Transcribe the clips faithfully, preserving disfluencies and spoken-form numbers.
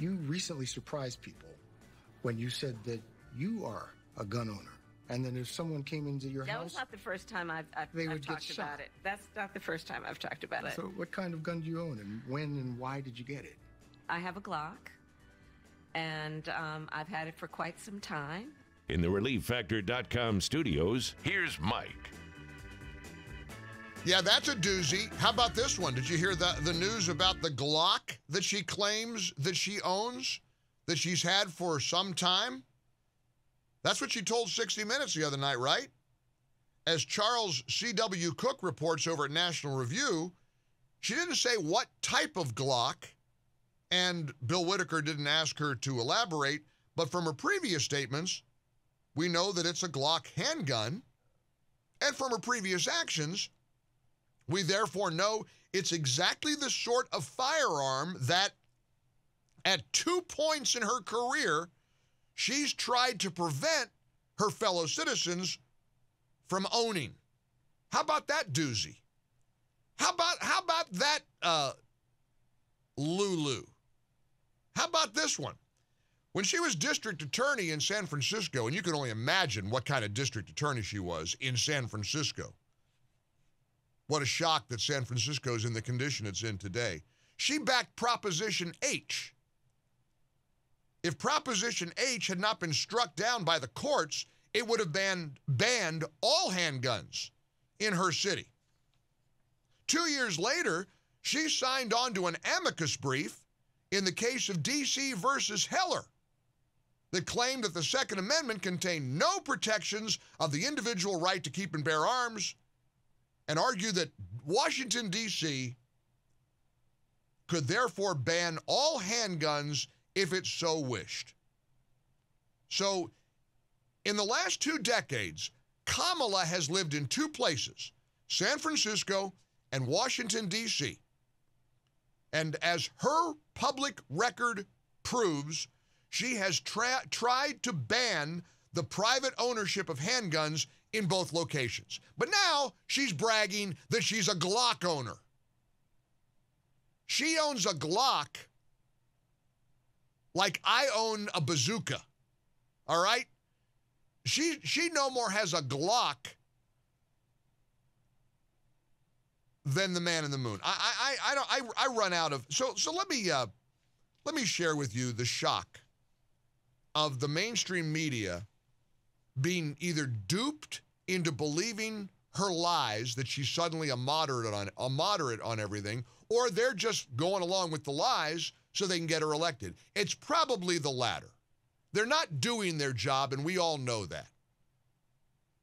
You recently surprised people when you said that you are a gun owner. And then if someone came into your that house... That was not the first time I've, I've, they I've would talked get shot. about it. That's not the first time I've talked about it. So what kind of gun do you own, and when and why did you get it? I have a Glock, and um, I've had it for quite some time. In the Relief Factor dot com studios, here's Mike. Yeah, that's a doozy. How about this one? Did you hear the, the news about the Glock that she claims that she owns, that she's had for some time? That's what she told sixty minutes the other night, right? As Charles C W Cook reports over at National Review, she didn't say what type of Glock, and Bill Whitaker didn't ask her to elaborate, but from her previous statements, we know that it's a Glock handgun, and from her previous actions, we therefore know it's exactly the sort of firearm that, at two points in her career, she's tried to prevent her fellow citizens from owning. How about that doozy? How about how about that uh, Lulu? How about this one? When she was district attorney in San Francisco, and you can only imagine what kind of district attorney she was in San Francisco. What a shock that San Francisco is in the condition it's in today. She backed Proposition H. If Proposition H had not been struck down by the courts, it would have banned, banned all handguns in her city. Two years later, she signed on to an amicus brief in the case of D C versus Heller that claimed that the Second Amendment contained no protections of the individual right to keep and bear arms, and argued that Washington, D C could therefore ban all handguns if it so wished. So, in the last two decades, Kamala has lived in two places, San Francisco and Washington, D C And as her public record proves, she has tra- tried to ban the private ownership of handguns in both locations. But now, she's bragging that she's a Glock owner. She owns a Glock like I own a bazooka, all right? She she no more has a Glock than the man in the moon. I I I don't I I run out of so so let me uh, let me share with you the shock of the mainstream media being either duped into believing her lies that she's suddenly a moderate on a moderate on everything, or they're just going along with the lies so they can get her elected. It's probably the latter. They're not doing their job, and we all know that.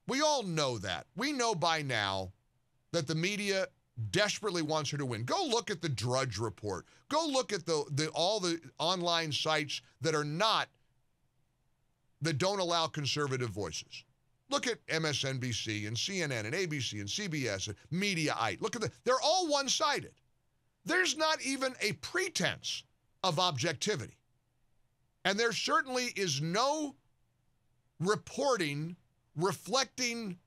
We all know that. We know by now that the media desperately wants her to win. Go look at the Drudge Report. Go look at the, the all the online sites that are not, that don't allow conservative voices. Look at M S N B C and C N N and A B C and C B S and Mediaite. Look at the, they're all one-sided. There's not even a pretense of objectivity. And there certainly is no reporting reflecting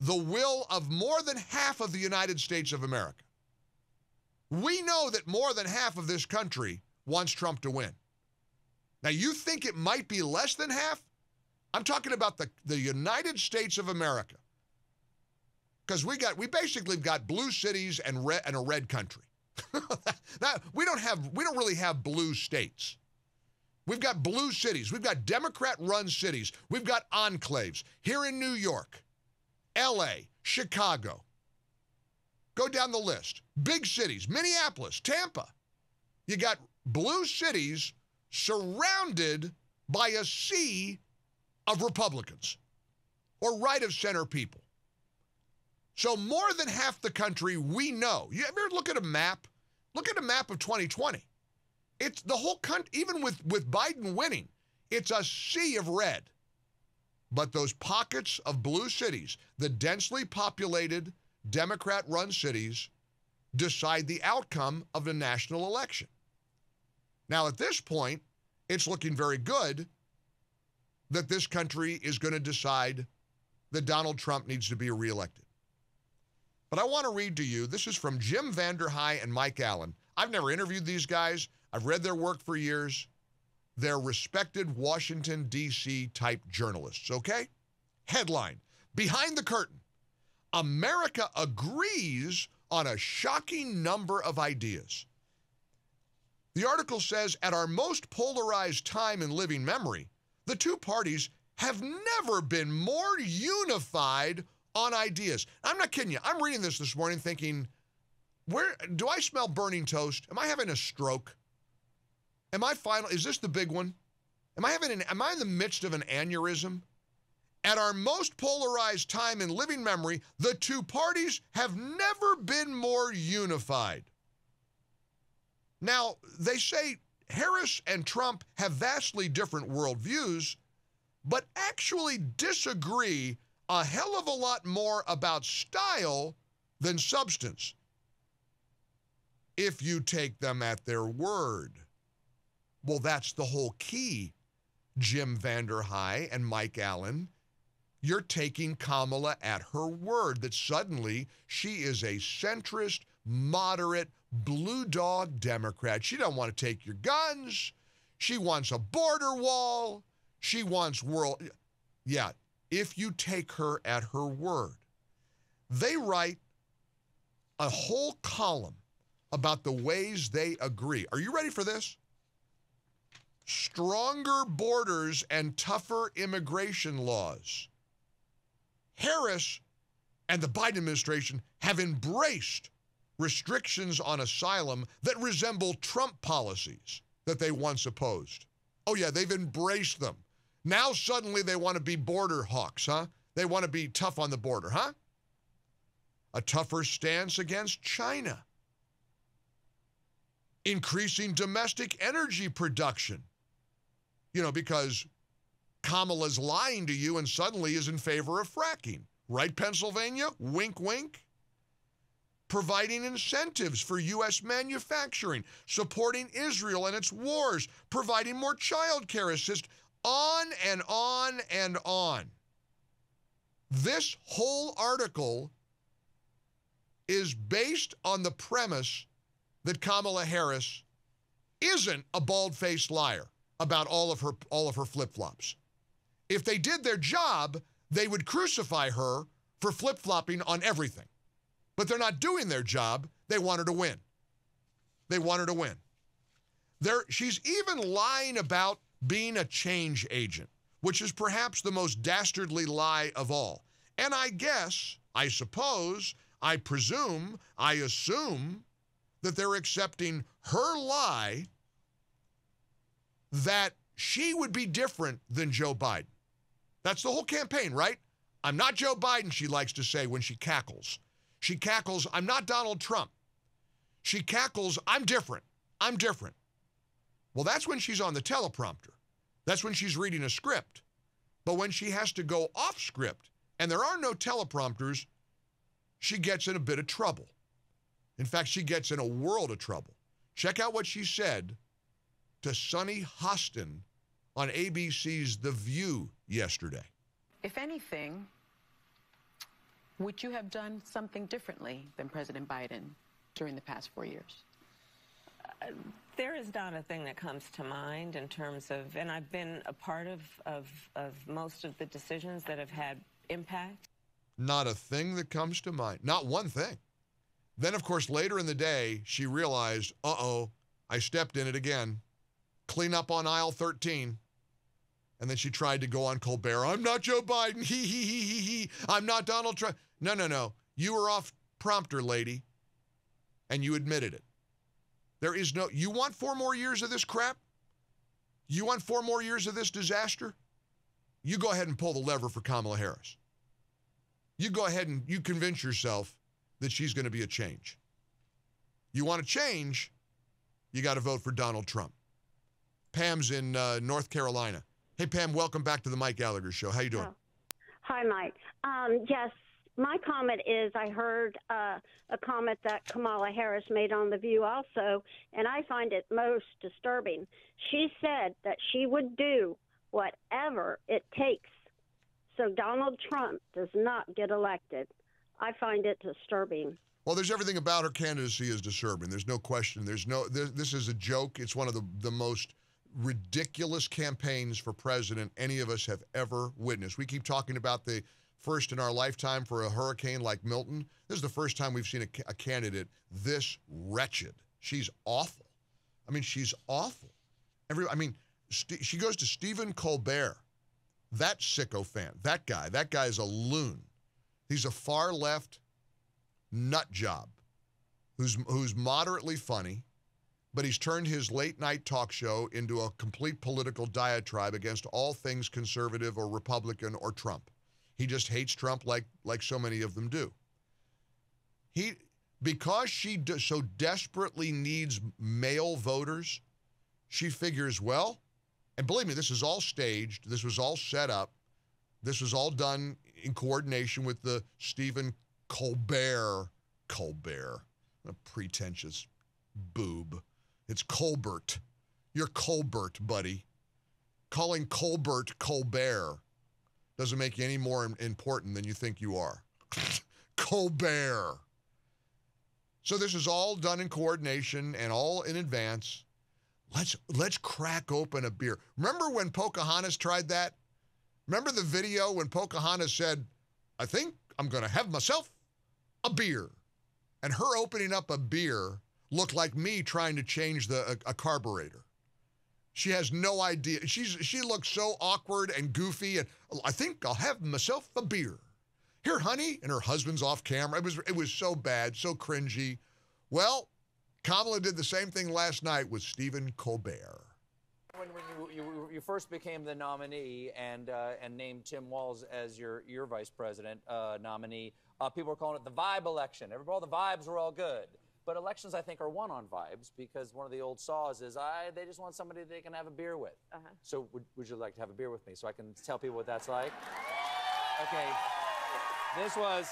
the will of more than half of the United States of America. We know that more than half of this country wants Trump to win. Now, you think it might be less than half? I'm talking about the, the United States of America. Because we got, we basically got blue cities and red and a red country. That, we don't have, we don't really have blue states. We've got blue cities. We've got Democrat-run cities. We've got enclaves here in New York, L A, Chicago. Go down the list. Big cities, Minneapolis, Tampa. You got blue cities surrounded by a sea of Republicans or right-of-center people. So more than half the country we know. You ever look at a map? Look at a map of twenty twenty. It's the whole country, even with, with Biden winning, it's a sea of red. But those pockets of blue cities, the densely populated Democrat-run cities, decide the outcome of the national election. Now, at this point, it's looking very good that this country is going to decide that Donald Trump needs to be reelected. But I want to read to you, this is from Jim VandeHei and Mike Allen. I've never interviewed these guys. I've read their work for years. They're respected Washington, D C type journalists, okay? Headline, behind the curtain, America agrees on a shocking number of ideas. The article says, at our most polarized time in living memory, the two parties have never been more unified on ideas. I'm not kidding you. I'm reading this this morning thinking, where do I smell burning toast? Am I having a stroke? Am I final? Is this the big one? Am I having an, am I in the midst of an aneurysm? At our most polarized time in living memory, the two parties have never been more unified. Now, they say Harris and Trump have vastly different worldviews, but actually disagree a hell of a lot more about style than substance, if you take them at their word. Well, that's the whole key, Jim VandeHei and Mike Allen. You're taking Kamala at her word that suddenly she is a centrist, moderate, blue dog Democrat. She doesn't want to take your guns. She wants a border wall. She wants world... Yeah, if you take her at her word. They write a whole column about the ways they agree. Are you ready for this? Stronger borders and tougher immigration laws. Harris and the Biden administration have embraced restrictions on asylum that resemble Trump policies that they once opposed. Oh yeah, they've embraced them. Now suddenly they want to be border hawks, huh? They want to be tough on the border, huh? A tougher stance against China. Increasing domestic energy production. You know, because Kamala's lying to you and suddenly is in favor of fracking. Right, Pennsylvania? Wink, wink. Providing incentives for U S manufacturing. Supporting Israel and its wars. Providing more child care assistance. On and on and on. This whole article is based on the premise that Kamala Harris isn't a bald-faced liar about all of her all of her flip-flops. If they did their job, they would crucify her for flip-flopping on everything. But they're not doing their job. They want her to win. They want her to win. They're, she's even lying about being a change agent, which is perhaps the most dastardly lie of all. And I guess, I suppose, I presume, I assume that they're accepting her lie that she would be different than Joe Biden. That's the whole campaign, right? I'm not Joe Biden, she likes to say when she cackles. She cackles, I'm not Donald Trump. She cackles, I'm different. I'm different. Well, that's when she's on the teleprompter. That's when she's reading a script. But when she has to go off script, and there are no teleprompters, she gets in a bit of trouble. In fact, she gets in a world of trouble. Check out what she said to Sunny Hostin on A B C's The View yesterday. If anything, would you have done something differently than President Biden during the past four years? Uh, there is not a thing that comes to mind in terms of, and I've been a part of, of, of most of the decisions that have had impact. Not a thing that comes to mind. Not one thing. Then, of course, later in the day, she realized, uh-oh, I stepped in it again. Clean up on aisle thirteen. And then she tried to go on Colbert. I'm not Joe Biden. He, he, he, he, he. I'm not Donald Trump. No, no, no. You were off prompter, lady. And you admitted it. There is no, you want four more years of this crap? You want four more years of this disaster? You go ahead and pull the lever for Kamala Harris. You go ahead and you convince yourself that she's going to be a change. You want to change, you got to vote for Donald Trump. Pam's in uh, North Carolina. Hey, Pam, welcome back to the Mike Gallagher Show. How you doing? Oh. Hi, Mike. Um, yes, my comment is I heard uh, a comment that Kamala Harris made on The View also, and I find it most disturbing. She said that she would do whatever it takes so Donald Trump does not get elected. I find it disturbing. Well, there's everything about her candidacy is disturbing. There's no question. There's no. There, this is a joke. It's one of the, the most ridiculous campaigns for president any of us have ever witnessed. We keep talking about the first in our lifetime for a hurricane like Milton. This is the first time we've seen a, a candidate this wretched. She's awful. I mean, she's awful. Every. I mean, St- she goes to Stephen Colbert. That sicko fan. That guy. That guy is a loon. He's a far left nut job who's who's moderately funny, but he's turned his late night talk show into a complete political diatribe against all things conservative or Republican or Trump. He just hates Trump like like so many of them do. He because she do, so desperately needs male voters, she figures, well, and believe me, this is all staged, this was all set up, this was all done in coordination with the Stephen Colbert, Colbert, a pretentious boob. It's Colbert. You're Colbert, buddy. Calling Colbert Colbert doesn't make you any more important than you think you are. Colbert. So this is all done in coordination and all in advance. Let's let's crack open a beer. Remember when Pocahontas tried that? Remember the video when Pocahontas said, "I think I'm going to have myself a beer," and her opening up a beer looked like me trying to change the a, a carburetor. She has no idea. She's she looks so awkward and goofy. And I think I'll have myself a beer. Here, honey, and her husband's off camera. It was it was so bad, so cringy. Well, Kamala did the same thing last night with Stephen Colbert. When, when you, you you first became the nominee and uh, and named Tim Walz as your your vice president uh, nominee, uh, people were calling it the vibe election. Everybody, all the vibes were all good, but elections I think are won on vibes because one of the old saws is I they just want somebody they can have a beer with. Uh-huh. So would would you like to have a beer with me so I can tell people what that's like? Okay, this was.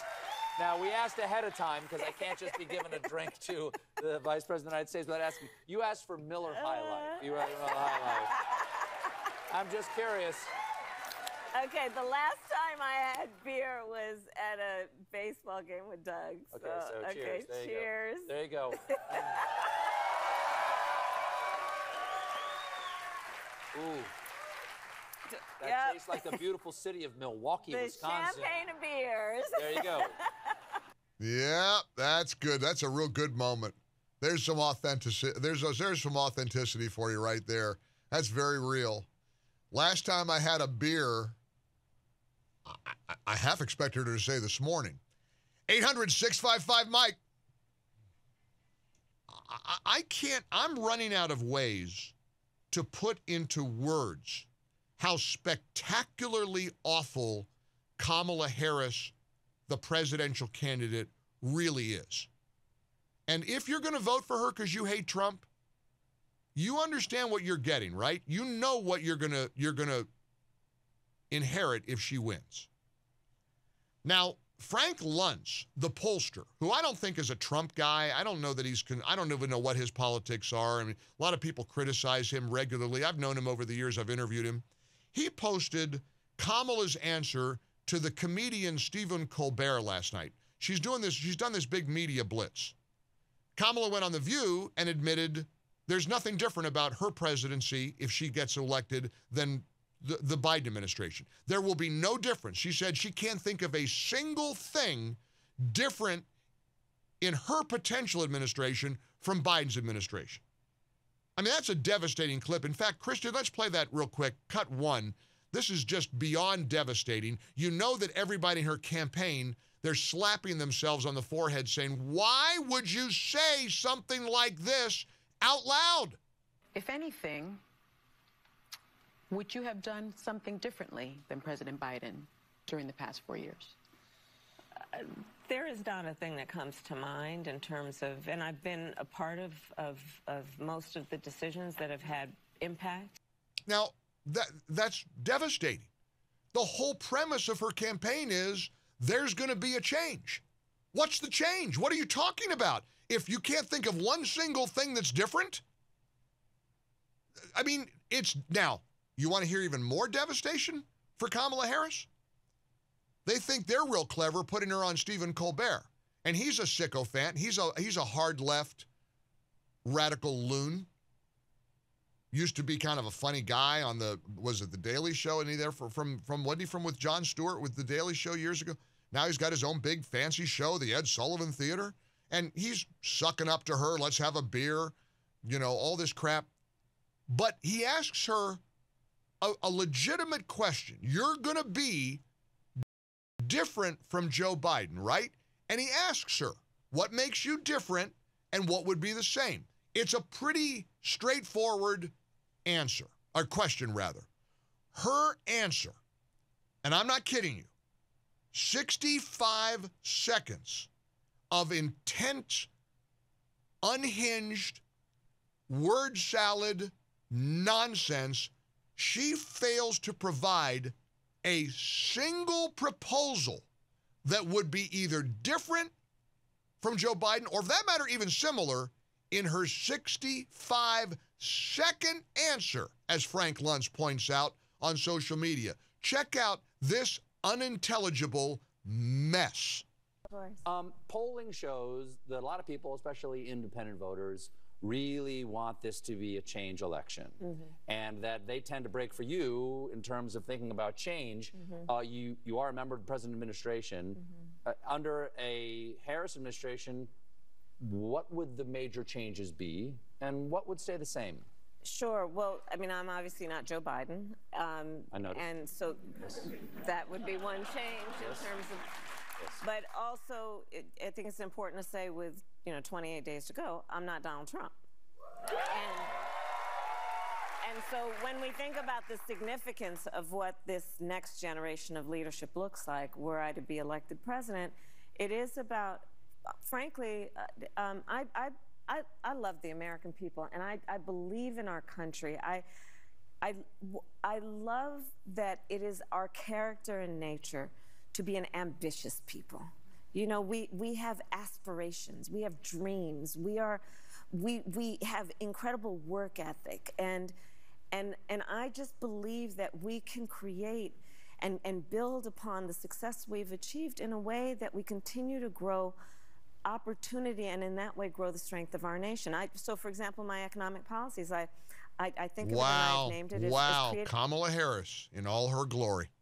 Now, we asked ahead of time, because I can't just be giving a drink to the Vice President of the United States without asking. You asked for Miller High Life. You asked for Miller High Life. I'm just curious. Okay, the last time I had beer was at a baseball game with Doug. So, okay, so cheers. Okay, there cheers. You there you go. Ooh. That yep. tastes like the beautiful city of Milwaukee, the Wisconsin. Champagne and beers. There you go. Yeah, that's good. That's a real good moment. There's some authenticity. There's a, there's some authenticity for you right there. That's very real. Last time I had a beer, I, I, I half expected her to say this morning. eight hundred, six five five, Mike. I, I can't. I'm running out of ways to put into words how spectacularly awful Kamala Harris, the presidential candidate, really is. And if you're going to vote for her because you hate Trump, you understand what you're getting, right? You know what you're going to you're going to inherit if she wins. Now, Frank Luntz, the pollster, who I don't think is a Trump guy. I don't know that he's, con I don't even know what his politics are. I mean, a lot of people criticize him regularly. I've known him over the years. I've interviewed him. He posted Kamala's answer to the comedian Stephen Colbert last night. She's doing this, she's done this big media blitz. Kamala went on The View and admitted there's nothing different about her presidency if she gets elected than the, the Biden administration. There will be no difference. She said she can't think of a single thing different in her potential administration from Biden's administration. I mean, that's a devastating clip. In fact, Christian, let's play that real quick. Cut one. This is just beyond devastating. You know that everybody in her campaign, they're slapping themselves on the forehead saying, why would you say something like this out loud? If anything, would you have done something differently than President Biden during the past four years? Uh, there is not a thing that comes to mind in terms of, and I've been a part of, of, of most of the decisions that have had impact. Now, that that's devastating. The whole premise of her campaign is there's going to be a change. What's the change? What are you talking about? If you can't think of one single thing that's different? I mean, it's, now, you want to hear even more devastation for Kamala Harris? They think they're real clever putting her on Stephen Colbert. And he's a sycophant. He's a, he's a hard left radical loon. Used to be kind of a funny guy on the, was it The Daily Show? And he there for, from, from, wasn't he from with Jon Stewart with The Daily Show years ago? Now he's got his own big fancy show, the Ed Sullivan Theater. And he's sucking up to her, let's have a beer, you know, all this crap. But he asks her a, a legitimate question. You're going to be different from Joe Biden, right? And he asks her, what makes you different and what would be the same? It's a pretty straightforward answer, or question rather. Her answer, and I'm not kidding you, sixty-five seconds of intense, unhinged, word salad nonsense. She fails to provide a single proposal that would be either different from Joe Biden or, for that matter, even similar in her sixty-five second answer, as Frank Luntz points out on social media. Check out this unintelligible mess. Um, polling shows that a lot of people, especially independent voters, really want this to be a change election, mm-hmm. and that they tend to break for you in terms of thinking about change. Mm-hmm. uh, you, you are a member of the president's administration. Mm-hmm. uh, under a Harris administration, what would the major changes be, and what would stay the same? Sure. Well, I mean, I'm obviously not Joe Biden. Um, I know. And so yes. that would be one change yes. in terms of... Yes. But also, it, I think it's important to say with, you know, twenty-eight days to go, I'm not Donald Trump. And, and so when we think about the significance of what this next generation of leadership looks like, were I to be elected president, it is about, frankly, uh, um, I, I, I, I love the American people, and I, I believe in our country. I, I, I love that it is our character and nature to be an ambitious people. You know, we, we have aspirations, we have dreams, we are, we, we have incredible work ethic. And, and, and I just believe that we can create and, and build upon the success we've achieved in a way that we continue to grow opportunity and in that way grow the strength of our nation. I, so for example, my economic policies, I, I, I think of it, and I've named it as, as creative. Wow, Kamala Harris in all her glory.